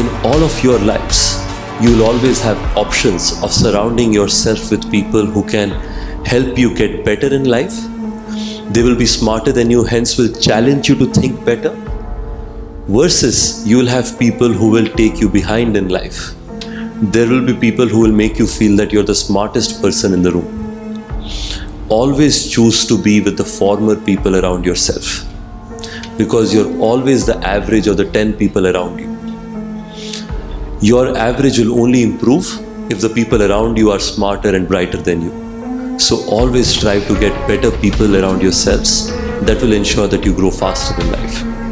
In all of your lives, you'll always have options of surrounding yourself with people who can help you get better in life. They will be smarter than you, hence will challenge you to think better. Versus, you'll have people who will take you behind in life. There will be people who will make you feel that you're the smartest person in the room. Always choose to be with the former people around yourself, because you're always the average of the 10 people around you. Your average will only improve if the people around you are smarter and brighter than you. So always strive to get better people around yourselves. That will ensure that you grow faster in life.